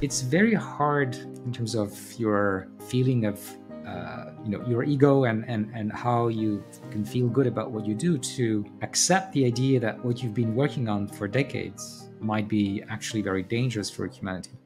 It's very hard in terms of your feeling of your ego and how you can feel good about what you do to accept the idea that what you've been working on for decades might be actually very dangerous for humanity.